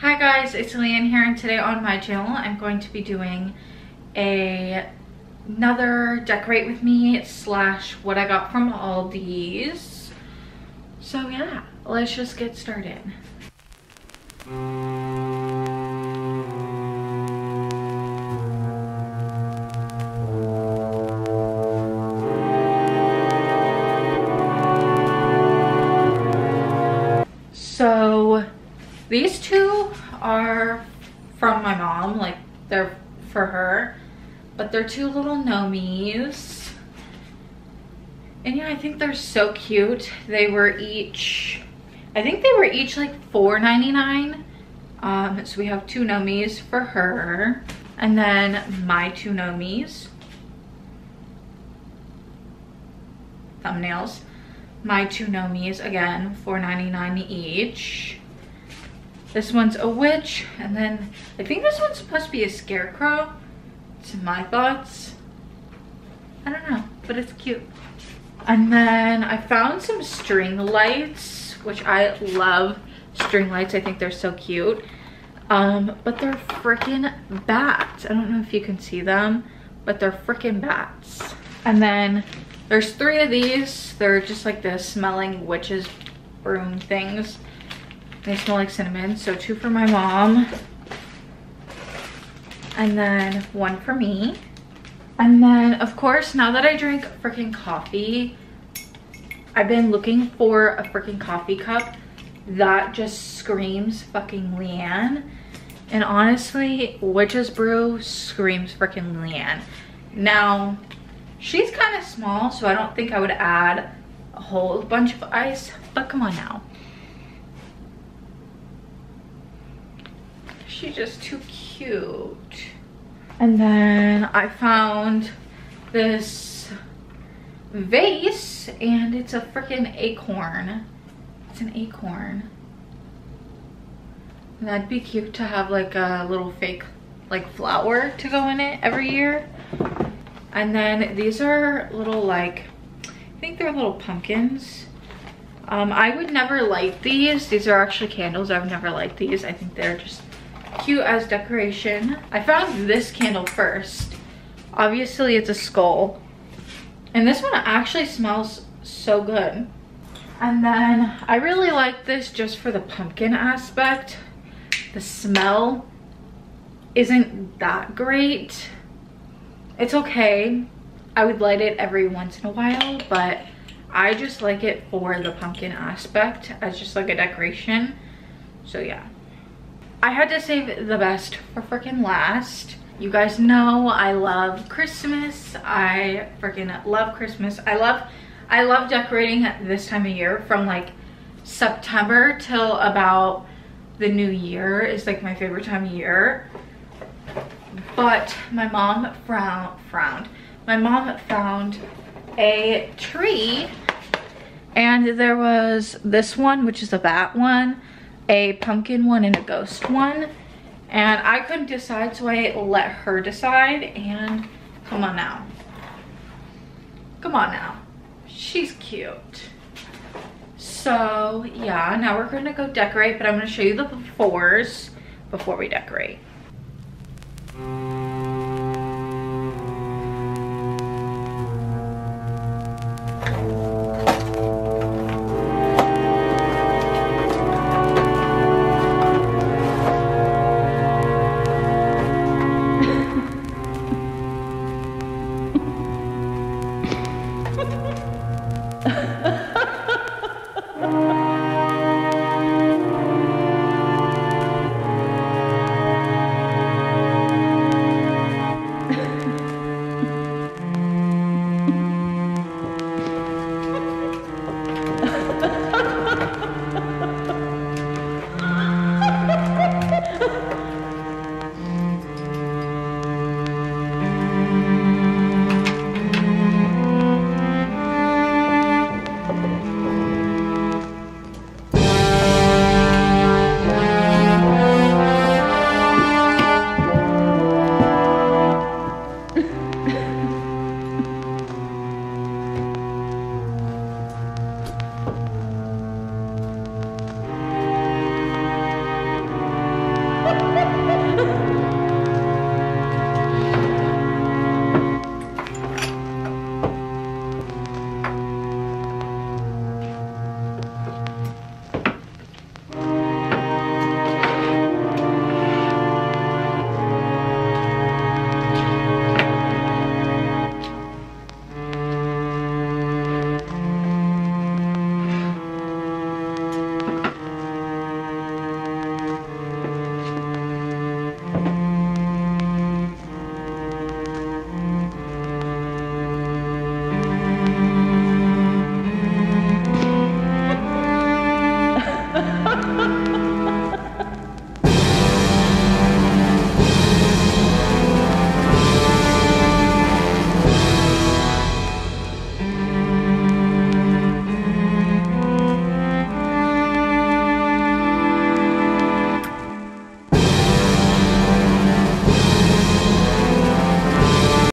Hi guys, it's Leanne here, and today on my channel I'm going to be doing another decorate with me slash what I got from Aldi's. So yeah, let's just get started. So these two are from my mom, like they're for her, but they're two little nomies. And yeah, I think they're so cute. They were each, I think they were each like $4.99. So we have two nomies for her and then my two nomies. Thumbnails. My two nomies, again, $4.99 each. This one's a witch, and then I think this one's supposed to be a scarecrow, to my thoughts. I don't know, but it's cute. And then I found some string lights, which I love string lights. I think they're so cute. But they're freaking bats. I don't know if you can see them, but they're freaking bats. And then there's three of these. They're just like the smelling witches broom things. They smell like cinnamon. So two for my mom. And then one for me. And then, of course, now that I drink freaking coffee, I've been looking for a freaking coffee cup that just screams fucking Leanne. And honestly, witches brew screams freaking Leanne. Now, she's kind of small, so I don't think I would add a whole bunch of ice, but come on now. She's just too cute. And then I found this vase, and it's a freaking acorn. It's an acorn. And that'd be cute to have like a little fake like flower to go in it every year. And then these are little, like, I think they're little pumpkins. I would never light these. These are actually candles. I would never light these. I think they're just cute as decoration. I found this candle first. Obviously, it's a skull. And this one actually smells so good. And then I really like this just for the pumpkin aspect. The smell isn't that great. It's okay. I would light it every once in a while, but I just like it for the pumpkin aspect as just like a decoration. So yeah. I had to save the best for freaking last. You guys know I love Christmas. I freaking love Christmas. I love decorating this time of year, from like September till about the new year is like my favorite time of year. But my mom found a tree, and there was this one, which is a bat one, a pumpkin one, and a ghost one. And I couldn't decide, so I let her decide. And come on now. Come on now. She's cute. So yeah, now we're gonna go decorate, but I'm gonna show you the befores before we decorate.